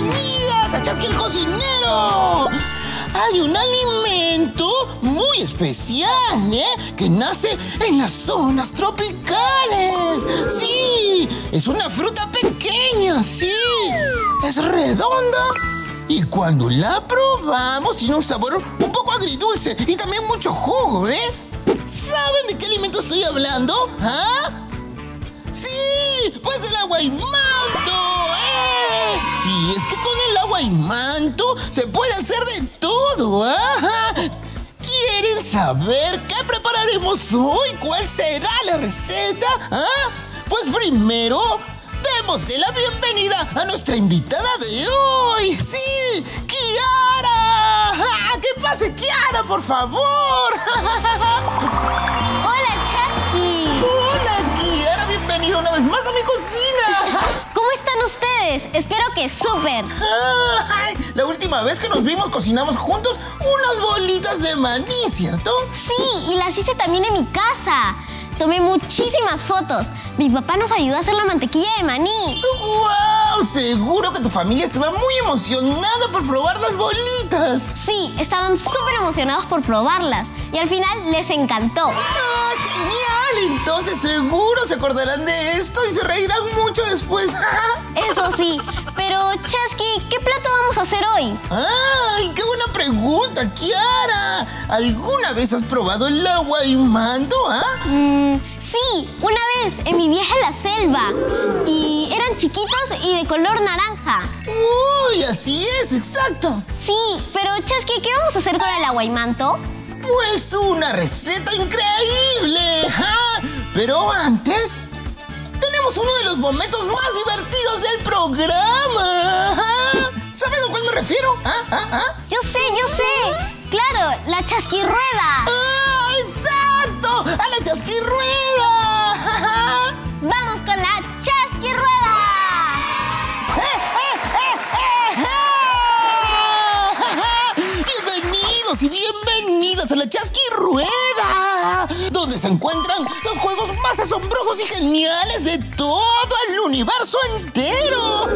¡Bienvenidas a Chaski el Cocinero! Hay un alimento muy especial, que nace en las zonas tropicales. Sí, es una fruta pequeña, sí. Es redonda y cuando la probamos tiene un sabor un poco agridulce y también mucho jugo, ¿Saben de qué alimento estoy hablando? ¿Ah? ¡Sí! ¡Pues del agua y manto! ¡Eh! Y es que con el agua y manto se puede hacer de todo. ¡Ajá! ¿Quieren saber qué prepararemos hoy? ¿Cuál será la receta? ¿Ah? Pues primero, démosle la bienvenida a nuestra invitada de hoy. ¡Sí! ¡Kiara! ¡Ah! ¡Que pase, Kiara, por favor! ¡Hola, Chaski! ¡Hola, Kiara! ¡Bienvenida una vez más a mi cocina! ¿Cómo están ustedes? Espero que súper. La última vez que nos vimos cocinamos juntos unas bolitas de maní, ¿cierto? Sí, y las hice también en mi casa. Tomé muchísimas fotos. Mi papá nos ayudó a hacer la mantequilla de maní. ¡Wow! Seguro que tu familia estaba muy emocionada por probar las bolitas. Sí, estaban súper emocionados por probarlas. Y al final les encantó. ¡Ah, genial! Entonces seguro se acordarán de esto y se reirán mucho después. Eso sí. Pero, Chaski, ¿qué plato vamos a hacer hoy? ¡Ay, qué buena pregunta, Kiara! ¿Alguna vez has probado el agua y manto, sí, una vez, en mi viaje a la selva. Y eran chiquitos y de color naranja. ¡Uy, así es, exacto! Sí, pero Chaski, ¿qué vamos a hacer con el aguaymanto? ¡Pues una receta increíble! ¡Ja! Pero antes, tenemos uno de los momentos más divertidos del programa. ¡Ja! ¿Saben a cuál me refiero? Yo sé. Claro, la Chaskirueda. ¡Ah, exacto! ¡A la Chaskirueda! ¡Vamos con la Chaskirueda! Bienvenidos y bienvenidas a la Chaskirueda, donde se encuentran los juegos más asombrosos y geniales de todo el universo entero.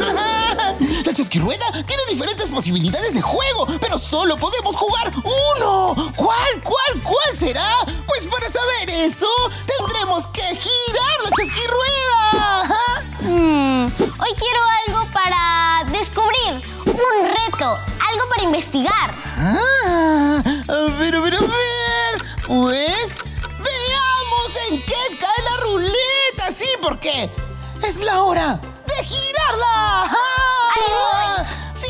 La Chaskirueda tiene diferentes posibilidades de juego, pero solo podemos jugar uno. ¿Cuál será? Pues para saber eso, tendremos que girar la Chaskirueda. Hoy quiero algo para descubrir, un reto, algo para investigar. A ver. Pues, veamos en qué cae la ruleta, sí, porque es la hora de girarla. Sí,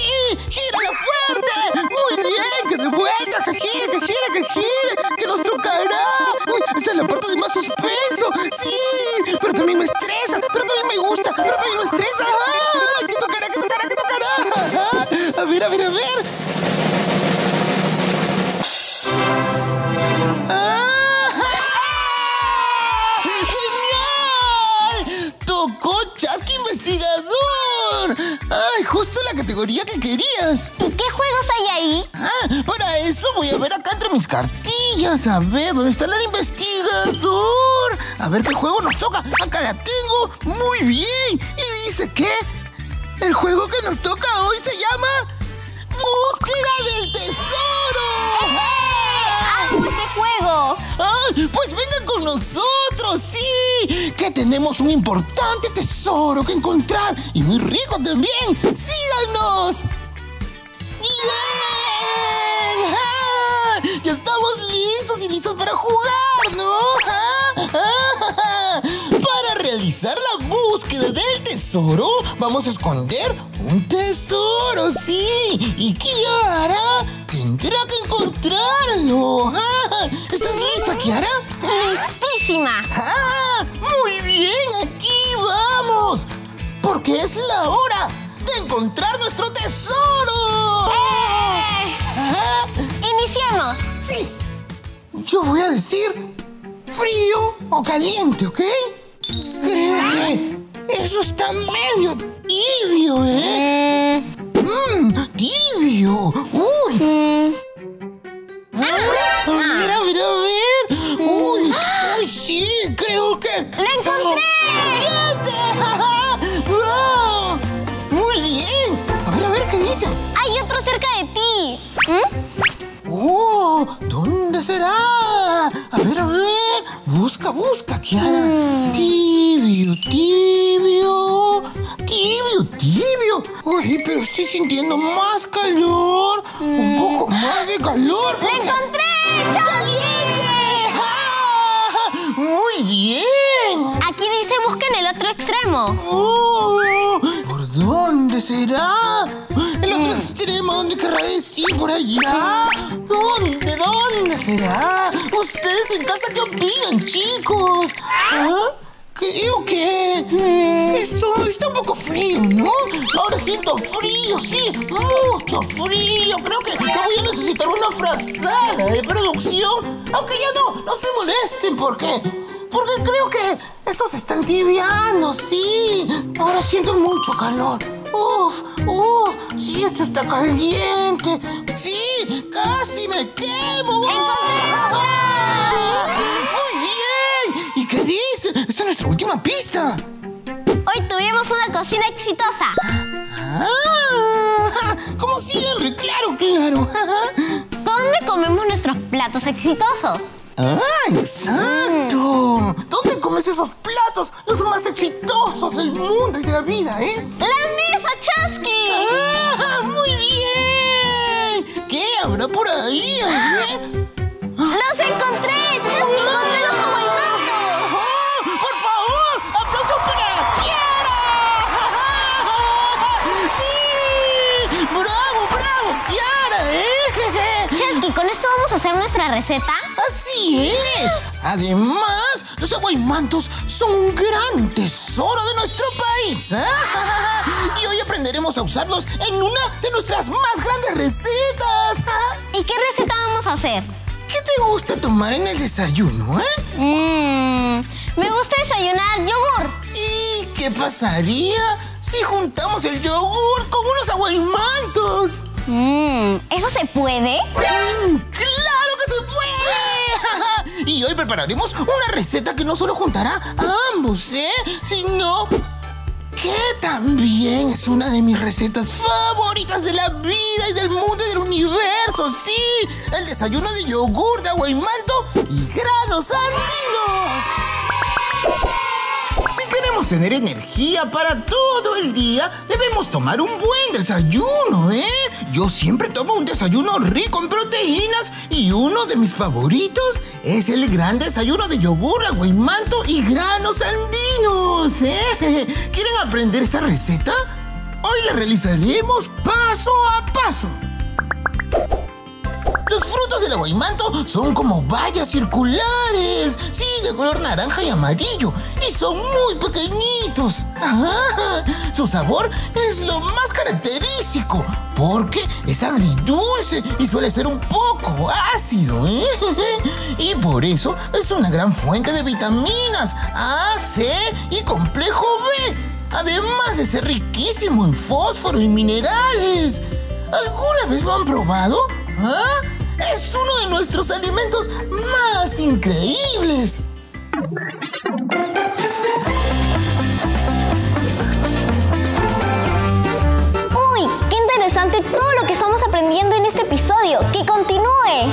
gírala fuerte. Muy bien, que de vuelta, que gire, que nos tocará. Uy, esta es la parte de más suspenso. Sí, pero también me estresa, pero también me gusta, pero también me estresa. ¡Ah! ¿Qué tocará? A ver. ¡Ay, justo la categoría que querías! ¿Y qué juegos hay ahí? Para eso voy a ver acá entre mis cartillas. A ver, ¿dónde está el investigador? A ver qué juego nos toca. Acá la tengo. Muy bien. Y dice que el juego que nos toca hoy se llama Búsqueda del Tesoro. ¡Amo ese juego! ¡Ay, pues vengan con nosotros! ¡Sí! Que tenemos un importante tesoro que encontrar y muy rico también. ¡Síganos! ¡Bien! ¡Ah! ¡Ya estamos listos y listos para jugar, ¿no? Para realizar la búsqueda del tesoro, vamos a esconder un tesoro, sí. ¿Y Kiara? Tendrá que encontrarlo. ¿Estás lista, Kiara? ¡Listísima! ¡Muy bien! ¡Aquí vamos! Porque es la hora de encontrar nuestro tesoro. ¡Iniciemos! Sí. Yo voy a decir frío o caliente, ¿ok? Creo que eso está medio tibio, tibio. ¡Uy! A ver. ¡Uy, sí! Creo que... ¡Lo encontré! ¡Muy bien! A ver, eso? Hay otro cerca de ti. ¿Mm? ¡Oh! ¿Dónde será? A ver... Busca, busca, Kiara. Tibio, tibio... Tibio, tibio... Uy, pero estoy sintiendo más calor. Un poco más de calor. ¡La encontré! ¡Caliente! ¡Ah! ¡Muy bien! Aquí dice busquen el otro extremo. ¡Oh! ¿Dónde será? ¿El otro extremo? ¿Dónde querrá decir? ¿Por allá? ¿Dónde? ¿Dónde será? ¿Ustedes en casa qué opinan, chicos? ¿Ah? Creo que... Esto está un poco frío, ¿no? Ahora siento frío, sí. Mucho frío. Creo que voy a necesitar una frazada de producción. Aunque ya no se molesten, porque creo que estos se están tibiando, sí. Ahora siento mucho calor. Uf, sí, esto está caliente. Sí, casi me quemo. ¡Muy bien! ¿Y qué dice? Esta es nuestra última pista. Hoy tuvimos una cocina exitosa. Ah, ¿cómo siempre? Claro. ¿Dónde comemos nuestros platos exitosos? ¡Ah, exacto! ¿Dónde comes esos platos? Los más exitosos del mundo y de la vida, ¿eh? ¡La mesa, Chaski! ¡Ah, muy bien! ¿Qué habrá por ahí? A ver... ¡Los encontré! ¡Chaski, encontré los aguacates! ¡Por favor! ¡Aplausos para Kiara! ¡Sí! ¡Bravo, Kiara! ¿Eh? Chaski, ¿con esto vamos a hacer nuestra receta? ¡Así es! Además, los aguaimantos son un gran tesoro de nuestro país. Y hoy aprenderemos a usarlos en una de nuestras más grandes recetas. ¿Y qué receta vamos a hacer? ¿Qué te gusta tomar en el desayuno, me gusta desayunar yogur. ¿Y qué pasaría si juntamos el yogur con unos aguaimantos? ¿Eso se puede? ¡Claro que se puede! Y hoy prepararemos una receta que no solo juntará a ambos, sino que también es una de mis recetas favoritas de la vida y del mundo y del universo, sí. El desayuno de yogur, de aguaimanto y granos andinos. Si queremos tener energía para todo el día, debemos tomar un buen desayuno, Yo siempre tomo un desayuno rico en proteínas y uno de mis favoritos es el gran desayuno de yogur, aguaimanto y granos andinos, ¿Quieren aprender esa receta? Hoy la realizaremos paso a paso. Los frutos del aguaimanto son como bayas circulares, sí, de color naranja y amarillo, y son muy pequeñitos. ¡Ah! Su sabor es lo más característico, porque es agridulce y suele ser un poco ácido, Y por eso es una gran fuente de vitaminas A, C y complejo B, además de ser riquísimo en fósforo y minerales. ¿Alguna vez lo han probado? ¿Ah? Es uno de nuestros alimentos más increíbles. ¡Uy! ¡Qué interesante todo lo que estamos aprendiendo en este episodio! ¡Que continúe!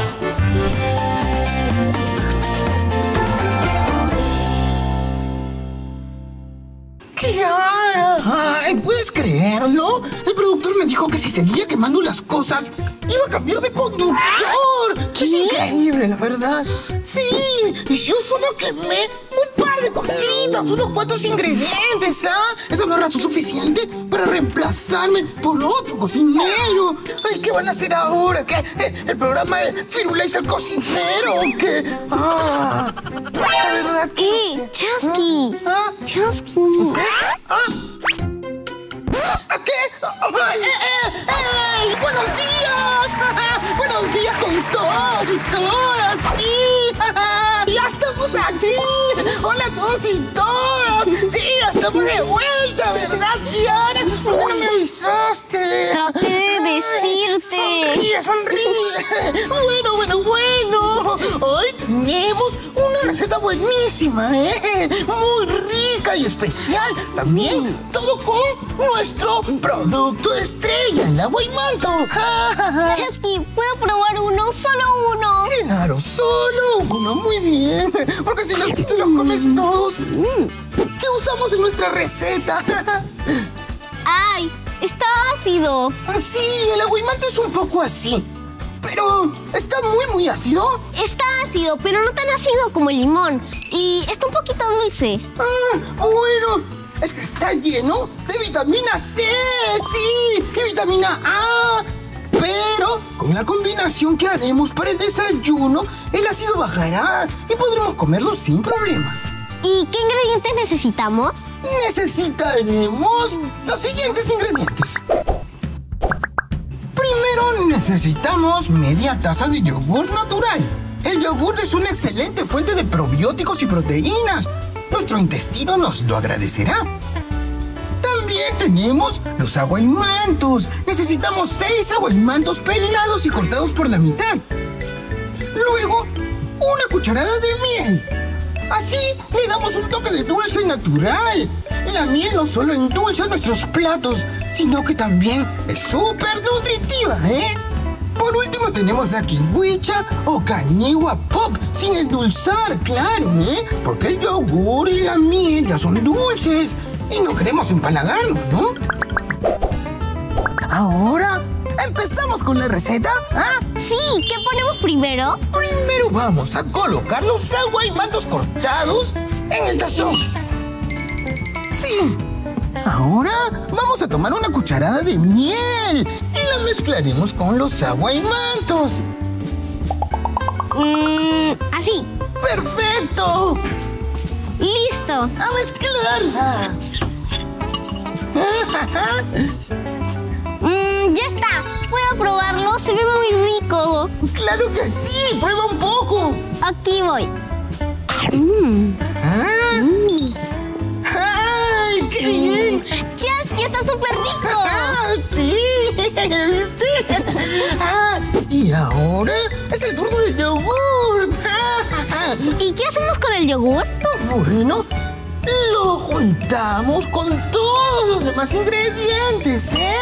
¡Kiara! ¡Ay! ¿Puedes creerlo? El productor me dijo que si seguía quemando las cosas... ¡iba a cambiar de conductor! ¿Qué? Es increíble, la verdad. Sí, y yo solo quemé un par de cositas, unos cuantos ingredientes, Eso no era suficiente para reemplazarme por otro cocinero. Ay, ¿qué van a hacer ahora? ¿Qué? ¿El programa de Firulais al cocinero o qué? La verdad que no sé. Chaski. Chaski. ¿Qué? ¿Qué? ¡Buenos días! ¡Buenos días con todos y todas! ¡Sí! ¡Ya estamos aquí! ¡Hola a todos y todas! ¡Sí! ¡Estamos de vuelta! ¿Verdad, Kiara? ¡No me avisaste! ¡Traté de decirte! ¡Sonríe, sonríe! Bueno. Hoy tenemos una receta buenísima, Muy rica y especial. También todo con nuestro producto estrella, el mochila voy malto. Chaski, ¿puedo probar uno? ¡Solo uno! ¡Claro, solo uno! Muy bien, porque si los comes todos, ¿qué usamos en nuestra receta? ¡Ay! ¡Está ácido! Sí, el aguimanto es un poco así. Pero, ¿está muy ácido? Está ácido, pero no tan ácido como el limón. Y está un poquito dulce. ¡Ah! Bueno, es que está lleno de vitamina C, sí, y vitamina A. Pero, con la combinación que haremos para el desayuno, el ácido bajará y podremos comerlo sin problemas. ¿Y qué ingredientes necesitamos? Necesitaremos los siguientes ingredientes. Primero necesitamos media taza de yogur natural. El yogur es una excelente fuente de probióticos y proteínas. Nuestro intestino nos lo agradecerá. También tenemos los aguaimantos. Necesitamos 6 aguaimantos pelados y cortados por la mitad. Luego, una cucharada de miel. Así le damos un toque de dulce natural. La miel no solo endulza nuestros platos, sino que también es súper nutritiva, ¿eh? Por último tenemos la kiwicha o cañigua pop, sin endulzar, claro, ¿eh? Porque el yogur y la miel ya son dulces y no queremos empalagarnos, ¿no? Ahora, ¿empezamos con la receta? ¿Ah? Sí, ¿qué ponemos primero? Primero vamos a colocar los aguaimantos cortados en el tazón. Sí. Ahora vamos a tomar una cucharada de miel y la mezclaremos con los aguaimantos. Así. ¡Perfecto! ¡Listo! ¡A mezclarla! ¡Ya está! ¿Puedo probarlo? Se ve muy rico. ¡Claro que sí! ¡Prueba un poco! Aquí voy. ¿Ah? ¡Ay, qué bien! ¡Chaski, está súper rico! ¡Sí! ¿Viste? Y ahora es el turno del yogur. ¿Y qué hacemos con el yogur? Bueno, lo juntamos con todos los demás ingredientes, ¿eh?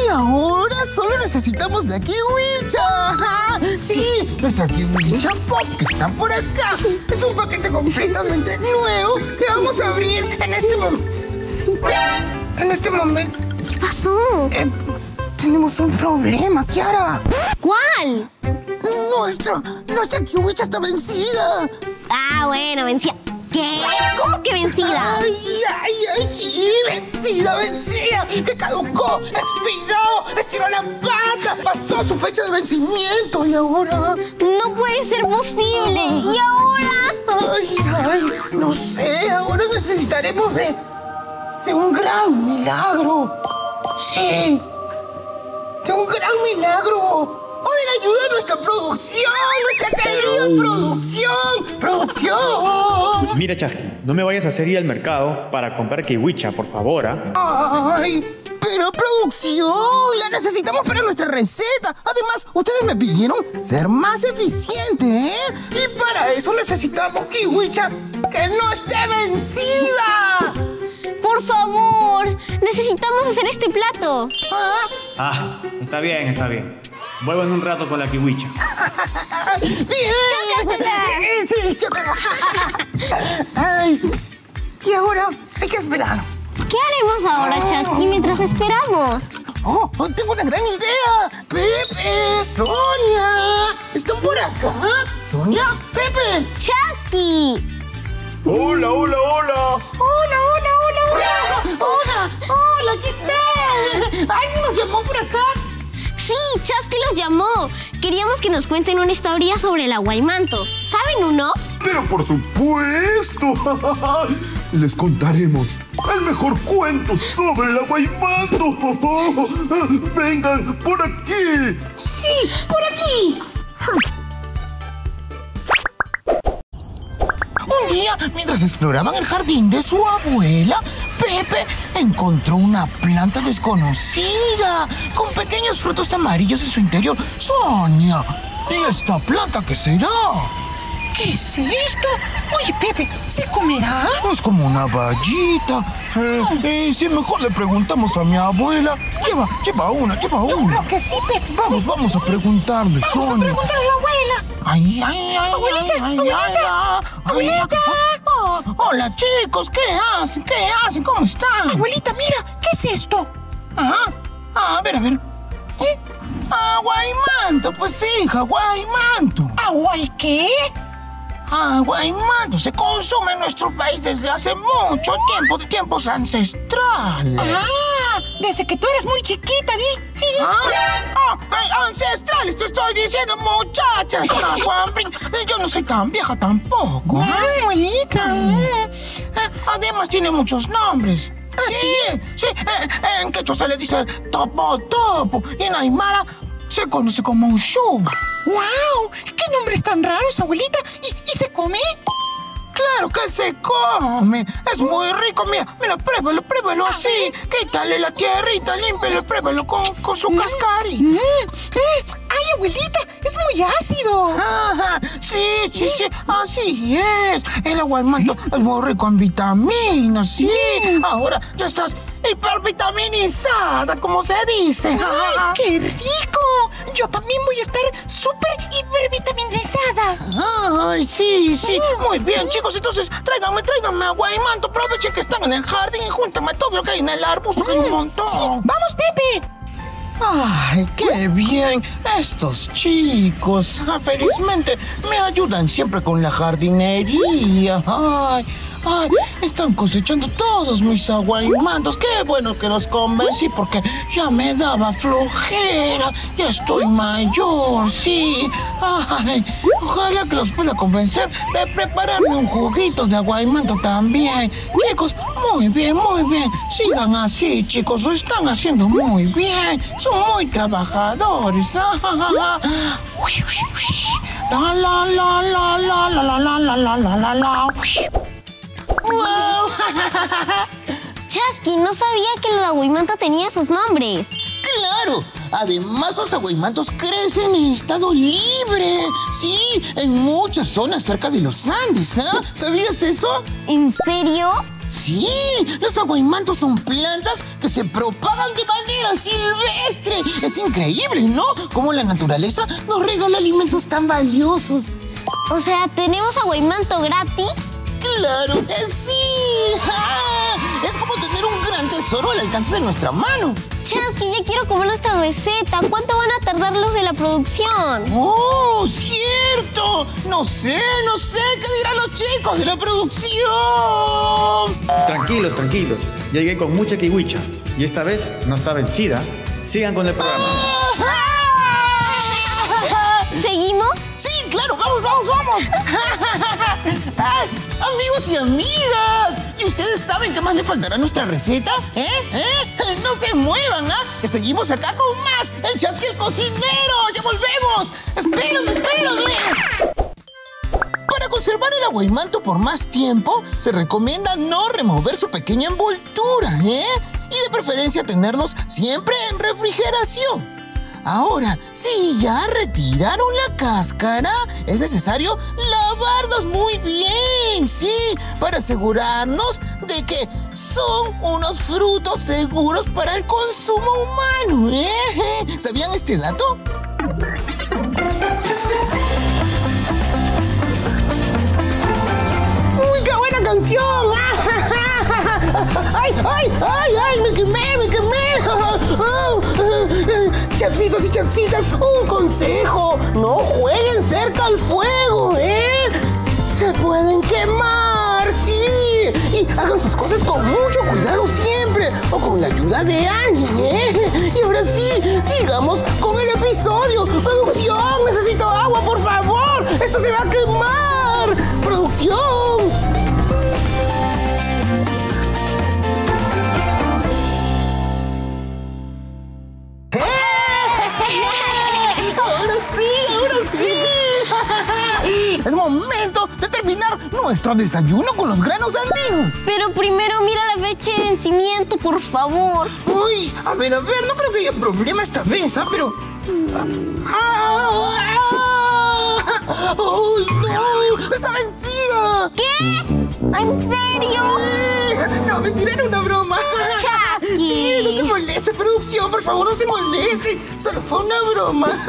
Y ahora solo necesitamos la kiwicha. Sí, nuestra kiwicha pop que está por acá. Es un paquete completamente nuevo que vamos a abrir en este momento. ¿Qué pasó? Tenemos un problema, Kiara. ¿Cuál? Nuestra kiwicha está vencida. Ah, bueno, vencida. ¿Qué? ¿Cómo que vencida? ¡Ay, sí! ¡Vencida! ¡Que caducó! ¡Estiró la pata! ¡Pasó su fecha de vencimiento! ¿Y ahora? ¡No puede ser posible! ¿Y ahora? ¡Ay! No sé. Ahora necesitaremos de un gran milagro. ¡Sí! ¡De un gran milagro! ¡Pueden ayudar a nuestra producción! ¡Nuestra querida producción! ¡Producción! Mira, Chaski, no me vayas a hacer ir al mercado para comprar kiwicha, por favor, ¿ah? ¡Ay! ¡Pero producción! ¡La necesitamos para nuestra receta! Además, ustedes me pidieron ser más eficiente, ¿eh? Y para eso necesitamos kiwicha que no esté vencida. ¡Por favor! ¡Necesitamos hacer este plato! Está bien. Vuelvo en un rato con la kiwicha. ¡Bien! ¡Chócatela! ¡Sí, chócatela! ¡Ay! Y ahora hay que esperar. ¿Qué haremos ahora, Chaski, mientras esperamos? ¡Oh! ¡Tengo una gran idea! ¡Pepe! ¡Sonia! ¿Están por acá? ¡Sonia! ¡Pepe! ¡Chaski! ¡Hola! ¡Hola! ¿Qué tal? ¡Ay, nos llamó por acá! Sí, Chaski los llamó. Queríamos que nos cuenten una historia sobre el aguaimanto. ¿Saben uno? Pero por supuesto. Les contaremos el mejor cuento sobre el aguaimanto. Vengan por aquí. Sí, por aquí. Un día, mientras exploraban el jardín de su abuela, Pepe encontró una planta desconocida con pequeños frutos amarillos en su interior. ¡Sonia! ¿Y esta planta qué será? ¿Qué es esto? Oye, Pepe, ¿se comerá? Es como una vallita. Si mejor le preguntamos a mi abuela. Lleva una. Yo creo que sí, Pepe. Vamos a preguntarle, Sonia. Vamos a preguntarle a la abuela. Ay, abuelita. Oh, hola, chicos, ¿Qué hacen? ¿Cómo están? Abuelita, mira, ¿qué es esto? A ver. Agua y manto, pues hija, agua y manto. ¿Agua y qué? Agua y manto se consume en nuestro país desde hace mucho tiempo, de tiempos ancestrales. ¡Ah! Desde que tú eres muy chiquita, Di. Ancestrales, te estoy diciendo, muchachas. Yo no soy tan vieja tampoco. ¡Ay, abuelita! Además, tiene muchos nombres. Sí. En quechua se le dice Topo Topo y en aymara se conoce como Uchuva. ¡Wow! ¡Qué nombres tan raros, abuelita! ¿Y se come? ¡Claro que se come! ¡Es muy rico! Mira, pruébalo así. Quítale la tierrita, límpialo, pruébalo con su cascari. ¡Ay, abuelita! ¡Es muy ácido! Ajá, sí, así es. El agua del manto es muy rico en vitaminas, sí. Ahora ya estás hipervitaminizada, como se dice. ¡Ay, qué rico! Yo también voy a estar súper hipervitaminizada. ¡Ay, sí! Muy bien, chicos, entonces tráiganme agua y manto. Aprovechen que están en el jardín y júntame todo lo que hay en el arbusto, que hay un montón. Sí. ¡Vamos, Pepe! ¡Ay, qué bien! Estos chicos, felizmente, me ayudan siempre con la jardinería. ¡Ay! Están cosechando todos mis aguaymantos. ¡Qué bueno que los convencí, porque ya me daba flojera! ¡Ya estoy mayor, sí! ¡Ay! Ojalá que los pueda convencer de prepararme un juguito de aguaymanto también. Chicos, muy bien. Sigan así, chicos. Lo están haciendo muy bien. Son muy trabajadores. Chaski, no sabía que el aguaymanto tenía esos nombres. ¡Claro! Además, los aguaymantos crecen en estado libre. Sí, en muchas zonas cerca de los Andes, ¿ah? ¿Sabías eso? ¿En serio? Sí, los aguaymantos son plantas que se propagan de manera silvestre. Es increíble, ¿no? Cómo la naturaleza nos regala alimentos tan valiosos. O sea, ¿tenemos aguaymanto gratis? ¡Claro que sí! ¡Ja! Es como tener un gran tesoro al alcance de nuestra mano. Chaski, ya quiero comer nuestra receta. ¿Cuánto van a tardar los de la producción? ¡Oh, cierto! No sé. ¿Qué dirán los chicos de la producción? Tranquilos. Llegué con mucha kiwicha. Y esta vez no está vencida. Sigan con el programa. ¿Seguimos? Sí, claro. Vamos. Amigos y amigas, ¿y ustedes saben qué más le faltará a nuestra receta? No se muevan, ¿ah? Que seguimos acá con más El Chaski el Cocinero. ¡Ya volvemos! ¡Espérame! Para conservar el aguaymanto por más tiempo, se recomienda no remover su pequeña envoltura, y de preferencia tenerlos siempre en refrigeración. Ahora, si ya retiraron la cáscara, es necesario lavarlos muy bien, sí, para asegurarnos de que son unos frutos seguros para el consumo humano. ¿Sabían este dato? ¡Uy, qué buena canción! ¡Ay! ¡Me quemé! Chefcitos y chefcitas, un consejo: no jueguen cerca al fuego, se pueden quemar, sí, y hagan sus cosas con mucho cuidado siempre, o con la ayuda de alguien, y ahora sí, sigamos con el episodio. Producción, necesito agua, por favor, esto se va a quemar. Producción. Es momento de terminar nuestro desayuno con los granos andinos. Pero primero mira la fecha de vencimiento, por favor. Uy, a ver, no creo que haya problema esta vez, ¿ah? Pero... ¡Ay, oh, no! ¡Está vencida! ¿Qué? ¿En serio? Sí. No, mentira, era una broma. Chaski. Sí, no te molestes, producción. Por favor, no se moleste. Solo fue una broma.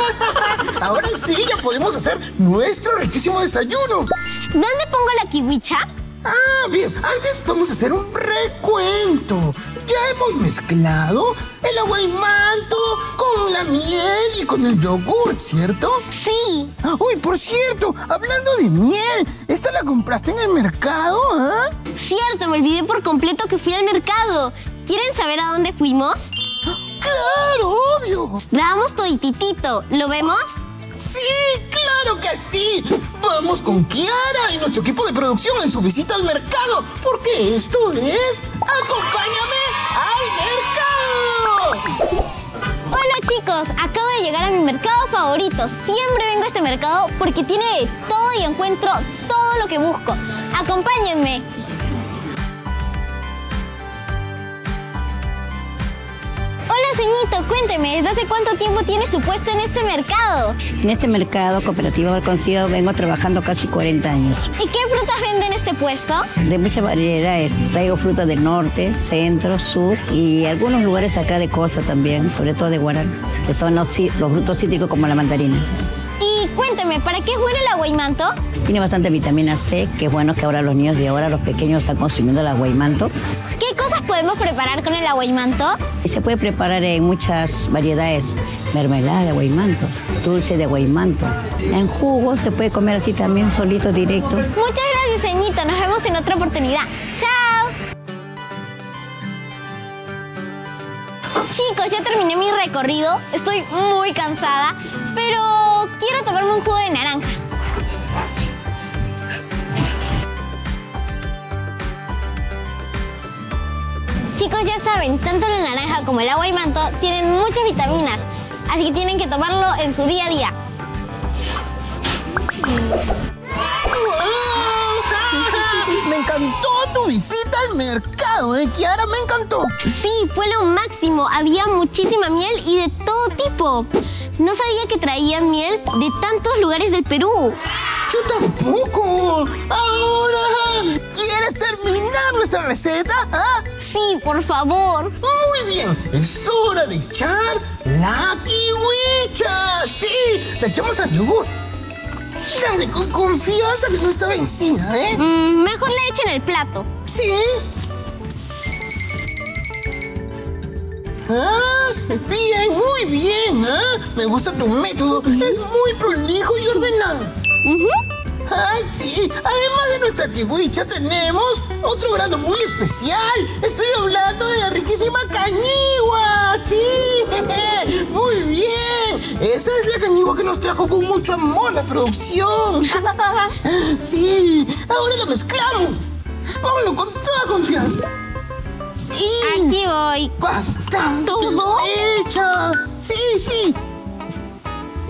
Ahora sí, ya podemos hacer nuestro riquísimo desayuno. ¿Dónde pongo la kiwicha? Ah, bien. Antes vamos a hacer un recuento. Ya hemos mezclado el agua y manto con la miel y con el yogur, ¿cierto? Sí. Uy, por cierto, hablando de miel, ¿esta la compraste en el mercado? ¿Ah? Cierto, me olvidé por completo que fui al mercado. ¿Quieren saber a dónde fuimos? ¡Claro, obvio! Grabamos todititito. ¿Lo vemos? ¡Sí, claro que sí! Vamos con Kiara y nuestro equipo de producción en su visita al mercado, porque esto es... ¡Acompáñame al mercado! Hola chicos, acabo de llegar a mi mercado favorito. Siempre vengo a este mercado porque tiene de todo y encuentro todo lo que busco. ¡Acompáñenme! Hola, señito, cuénteme, ¿desde hace cuánto tiempo tiene su puesto en este mercado? En este mercado, Cooperativa Balconcillo, vengo trabajando casi 40 años. ¿Y qué frutas vende en este puesto? De muchas variedades. Traigo frutas del norte, centro, sur y algunos lugares acá de costa también, sobre todo de Guarán, que son los frutos cítricos como la mandarina. Y cuénteme, ¿para qué es bueno el aguaymanto? Tiene bastante vitamina C, que es bueno que ahora los niños de ahora, los pequeños, están consumiendo el aguaymanto. ¿Qué cosas podemos preparar con el aguaymanto? Se puede preparar en muchas variedades. Mermelada de aguaymanto, dulce de aguaymanto. En jugo se puede comer así también, solito, directo. Muchas gracias, señito. Nos vemos en otra oportunidad. ¡Chao! Chicos, ya terminé mi recorrido. Estoy muy cansada, pero quiero tomarme un jugo de naranja. Chicos, ya saben, tanto la naranja como el aguaymanto tienen muchas vitaminas, así que tienen que tomarlo en su día a día. ¡Wow! Me encantó tu visita al mercado, Kiara, me encantó. Sí, fue lo máximo. Había muchísima miel y de todo tipo. No sabía que traían miel de tantos lugares del Perú. ¡Yo tampoco! ¡Ahora! ¿Quieres terminar nuestra receta? ¿Ah? Sí, por favor. Muy bien. Es hora de echar la kiwicha. Sí, la echamos al yogur. Dale, con confianza que no está vencida, ¿eh? Mejor la echen al plato. Sí. ¡Ah! Bien, muy bien, ¿ah? Me gusta tu método. Es muy prolijo y ordenado. ¡Ay, sí! Además de nuestra kiwicha tenemos otro grano muy especial. Estoy hablando de la riquísima cañigua. ¡Sí! ¡Muy bien! Esa es la cañigua que nos trajo con mucho amor la producción. ¡Sí! Ahora la mezclamos. Ponlo con toda confianza. ¡Sí! Aquí voy. ¡Bastante hecha! ¡Sí, sí!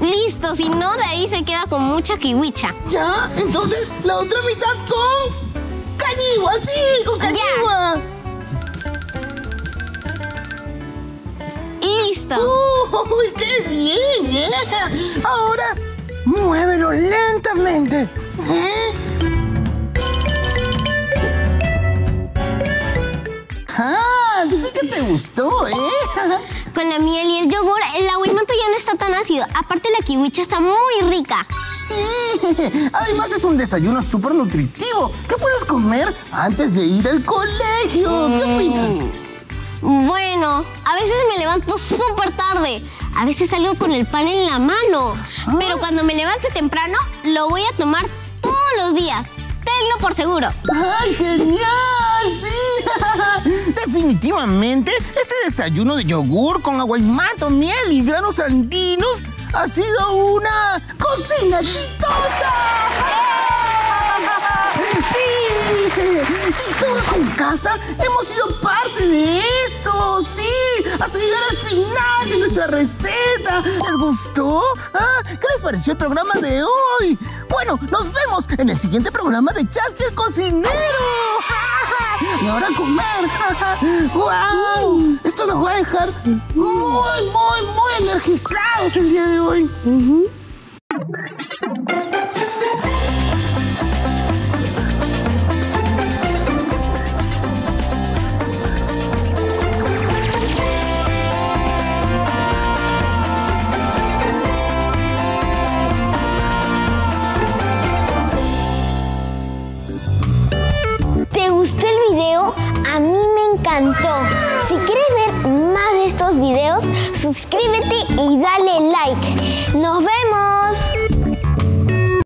Listo, si no, de ahí se queda con mucha kiwicha. Ya, entonces la otra mitad con cañihua, sí, con cañihua. Listo. ¡Uy, qué bien! ¿Eh? Ahora, muévelo lentamente. ¡Ah! Dice que te gustó, ¿eh? Con la miel y el yogur, el aguaymanto ya no está tan ácido. Aparte, la kiwicha está muy rica. ¡Sí! Además, es un desayuno súper nutritivo. ¿Qué puedes comer antes de ir al colegio? ¿Qué opinas? Bueno, a veces me levanto súper tarde. A veces salgo con el pan en la mano. ¿Ah? Pero cuando me levante temprano, lo voy a tomar todos los días. Tenlo por seguro. ¡Ay, genial! ¡Sí! Definitivamente, este desayuno de yogur con aguaymanto, miel y granos andinos ha sido una cocina exitosa. ¡Sí! Y todos en casa hemos sido parte de esto, sí, hasta llegar al final de nuestra receta. ¿Les gustó? ¿Ah? ¿Qué les pareció el programa de hoy? Bueno, nos vemos en el siguiente programa de Chaski el cocinero. Y ahora a comer. ¡Wow! Esto nos va a dejar muy energizados el día de hoy. encantó. Si quieres ver más de estos videos, suscríbete y dale like. Nos vemos.